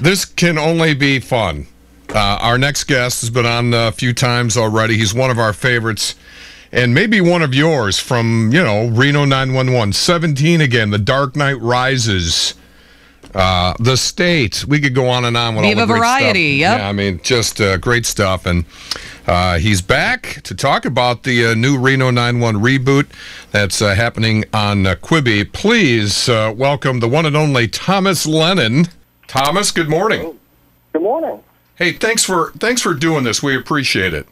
This can only be fun. Our next guest has been on a few times already. He's one of our favorites, and maybe one of yours from, you know, Reno 911. 17 again, The Dark Knight Rises, The State. We could go on and on with Viva all the great Variety, stuff. Yep. Yeah, I mean, just great stuff. And he's back to talk about the new Reno 911 reboot that's happening on Quibi. Please welcome the one and only Thomas Lennon. Thomas, good morning. Good morning. Hey, thanks for doing this. We appreciate it.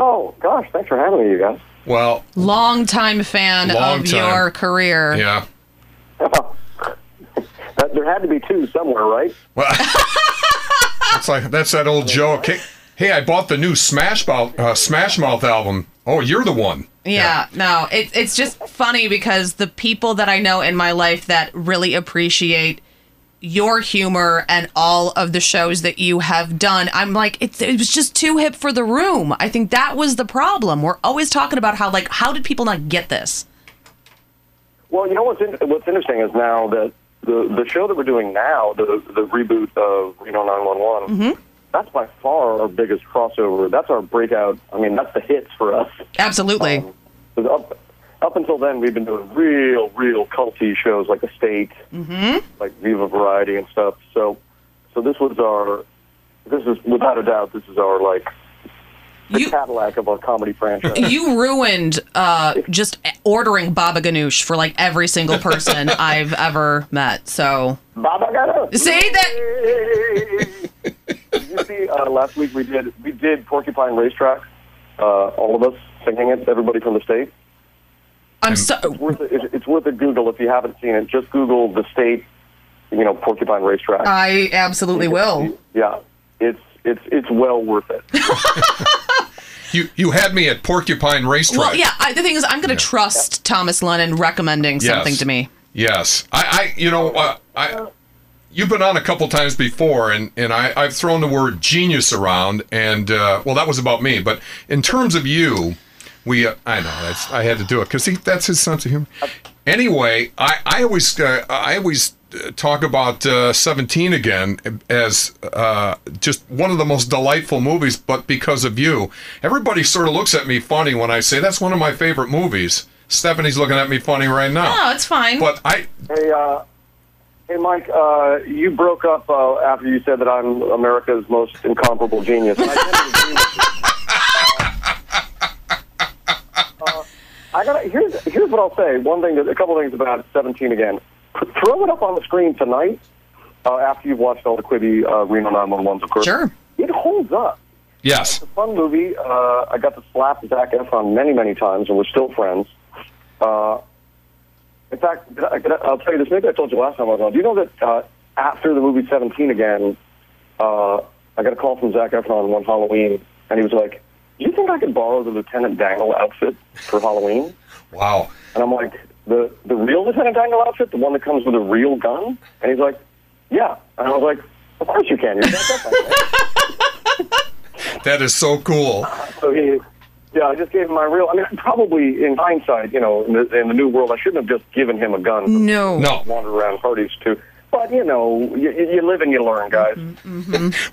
Oh gosh, thanks for having me, you guys. Well, long-time fan of your career. Yeah. There had to be two somewhere, right? Well, it's like that's that old joke. Hey, I bought the new Smash Mouth album. Oh, you're the one. Yeah. No, it's just funny because the people that I know in my life that really appreciate your humor and all of the shows that you have done, I'm like, it was just too hip for the room. I think that was the problem. We're always talking about how, like, how did people not get this? Well, you know what's interesting is now that the show that we're doing now, the reboot of Reno 911, that's by far our biggest crossover. That's our breakout. I mean, that's the hits for us. Absolutely. Up until then, we've been doing real culty shows like The State, like Viva Variety and stuff. So this is without a doubt, this is our the Cadillac of our comedy franchise. You ruined just ordering baba ghanoush for like every single person I've ever met. So baba ghanoush. See that? Did you see last week we did Porcupine Racetrack, all of us singing it, everybody from The State. It's worth a Google if you haven't seen it. Just Google The State, Porcupine Racetrack. I absolutely will. Yeah, it's well worth it. You had me at Porcupine Racetrack. Well, yeah. The thing is, I'm going to trust Thomas Lennon recommending something to me. Yes, you've been on a couple times before, and I've thrown the word genius around, and well, that was about me. But in terms of you. I know I had to do it because that's his sense of humor. Anyway, I always talk about 17 again as just one of the most delightful movies. But because of you, everybody sort of looks at me funny when I say that's one of my favorite movies. Stephanie's looking at me funny right now. No, it's fine. But Hey, Mike, you broke up after you said that I'm America's most incomparable genius. Here's what I'll say. A couple things about 17 again. Throw it up on the screen tonight after you've watched all the Quibi Reno 911s, of course. Sure. It holds up. Yes. It's a fun movie. I got to slap Zach Efron many times, and we're still friends. In fact, I'll tell you this. Maybe I told you last time I was on. Do you know that after the movie 17 again, I got a call from Zach Efron one Halloween, and he was like, "Do you think I could borrow the Lieutenant Dangle outfit for Halloween?" Wow. And I'm like, the real Lieutenant Dangle outfit? The one that comes with a real gun? And he's like, yeah. And I was like, of course you can. You're That is so cool. So I just gave him my real, probably in hindsight, in the new world, I shouldn't have just given him a gun. No. Wander around parties too. But, you live and you learn, guys.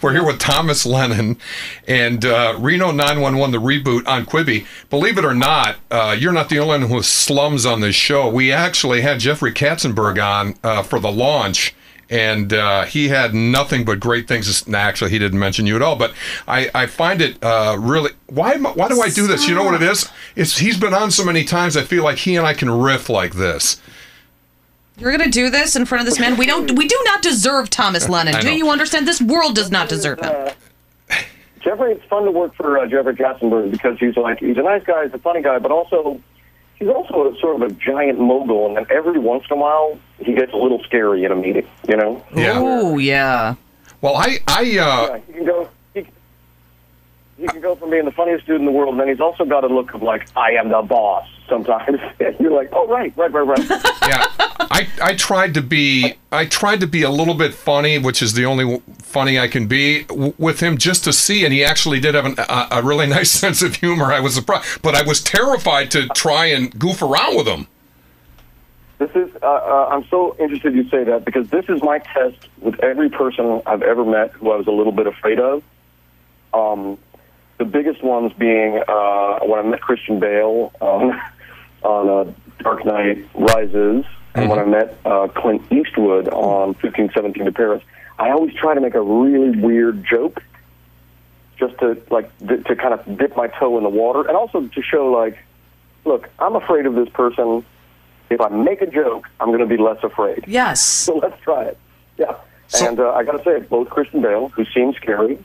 We're here with Thomas Lennon and Reno 911, the reboot on Quibi. Believe it or not, you're not the only one who slums on this show. We actually had Jeffrey Katzenberg on for the launch, and he had nothing but great things. Actually, he didn't mention you at all, but I find it really... Why do I do this? You know what it is? He's been on so many times, I feel like he and I can riff like this. You're going to do this in front of this man? We do not deserve Thomas Lennon. Do you understand? This world does not deserve him. Jeffrey, it's fun to work for Jeffrey Katzenberg because he's a nice guy, he's a funny guy, but also he's also sort of a giant mogul, and then every once in a while he gets a little scary in a meeting, Yeah. Oh, yeah. Well, he can go... You can go from being the funniest dude in the world, and then he's also got a look of like, I am the boss sometimes. And you're like, oh, right. Yeah, I tried to be a little bit funny, which is the only funny I can be with him, just to see. And he actually did have a really nice sense of humor. I was surprised, but I was terrified to try and goof around with him. This is, I'm so interested you say that, because this is my test with every person I've ever met who I was a little bit afraid of. The biggest ones being when I met Christian Bale on Dark Knight Rises, and when I met Clint Eastwood on 1517 to Paris. I always try to make a really weird joke just to, like, to kind of dip my toe in the water, and also to show, like, look, I'm afraid of this person. If I make a joke, I'm going to be less afraid. Yes. So let's try it. Yeah. So, and I got to say, both Christian Bale, who seemed scary,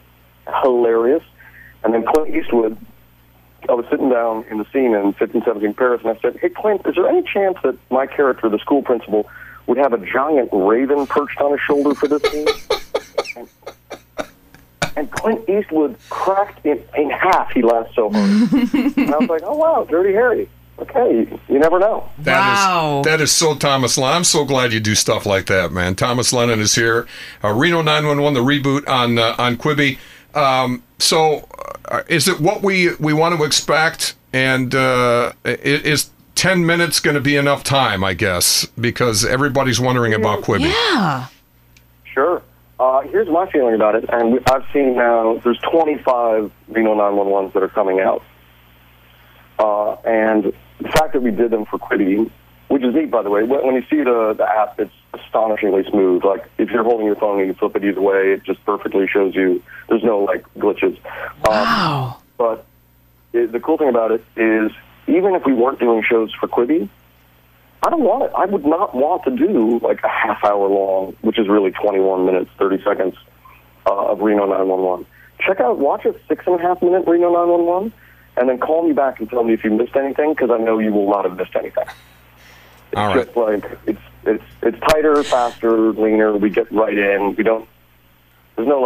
hilarious, and then Clint Eastwood, I was sitting down in the scene in 1517 Paris, and I said, hey, Clint, is there any chance that my character, the school principal, would have a giant raven perched on his shoulder for this scene? And Clint Eastwood cracked in half. He laughed so hard. And I was like, oh, wow, Dirty Harry. Okay, you never know. That is so Thomas Lennon. I'm so glad you do stuff like that, man. Thomas Lennon is here. Reno 911, the reboot on Quibi. So is it what we want to expect? And is 10 minutes going to be enough time, I guess, because everybody's wondering about Quibi. Yeah. Sure. Here's my feeling about it. And I've seen now there's 25 Reno 911s that are coming out. And the fact that we did them for Quibi, which is neat, by the way. When you see the app, it's astonishingly smooth. Like, if you're holding your phone and you flip it either way, it just perfectly shows you. There's no, like, glitches. Wow. But the cool thing about it is, even if we weren't doing shows for Quibi, I would not want to do, like, a half-hour long, which is really 21 minutes, 30 seconds of Reno 911. Watch a 6.5-minute Reno 911. And then call me back and tell me if you missed anything, because I know you will not have missed anything. It's all right. Just like it's tighter, faster, leaner. We get right in. We don't. There's no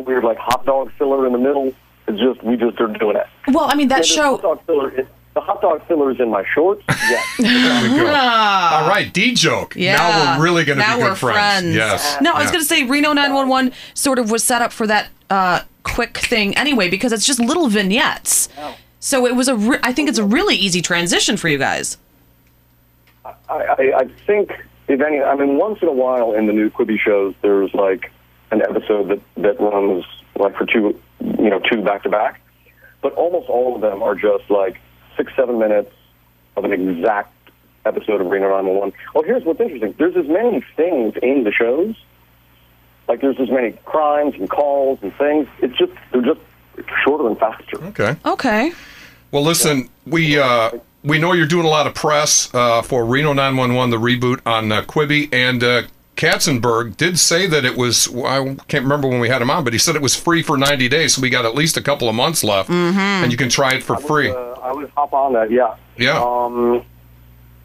weird like hot dog filler in the middle. It's just we are doing it. Well, I mean that show. The hot dog filler is in my shorts. Yes. There we go. All right, D-joke. Yeah. Now we're really going to be good friends. Yes. No, I was going to say Reno 911 sort of was set up for that. Quick thing anyway, because it's just little vignettes. Wow. So it was I think it's a really easy transition for you guys. I think, if any, I mean, once in a while in the new Quibi shows, there's like an episode that runs like for two back to back, but almost all of them are just like 6-7 minutes of an exact episode of Reno 911. Oh, here's what's interesting: there's as many things in the shows. Like, there's as many crimes and calls and things. It's just, they're just shorter and faster. Okay. Well, listen, we know you're doing a lot of press for Reno 911, the reboot on Quibi, and Katzenberg did say that it was, I can't remember when we had him on, but he said it was free for 90 days, so we got at least a couple of months left, and you can try it for free. I would hop on that, yeah. Yeah.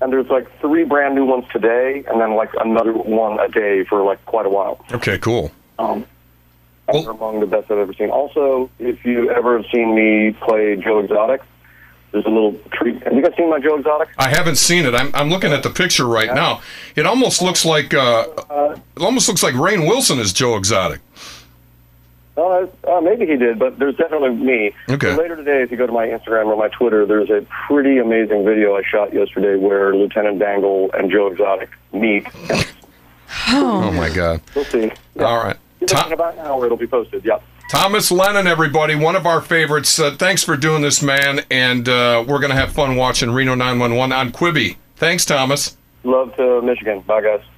And there's like 3 brand new ones today, and then like another one a day for like quite a while. Okay, cool. They're among the best I've ever seen. Also, if you've ever seen me play Joe Exotic, there's a little treat. Have you guys seen my Joe Exotic? I haven't seen it. I'm looking at the picture right now. It almost looks like Rainn Wilson is Joe Exotic. Maybe he did, but there's definitely me. Okay. Later today, if you go to my Instagram or my Twitter, there's a pretty amazing video I shot yesterday where Lieutenant Dangle and Joe Exotic meet. Oh my God. We'll see. Yeah. All right. In about an hour, it'll be posted. Yep. Thomas Lennon, everybody, one of our favorites. Thanks for doing this, man, and we're going to have fun watching Reno 911 on Quibi. Thanks, Thomas. Love to Michigan. Bye, guys.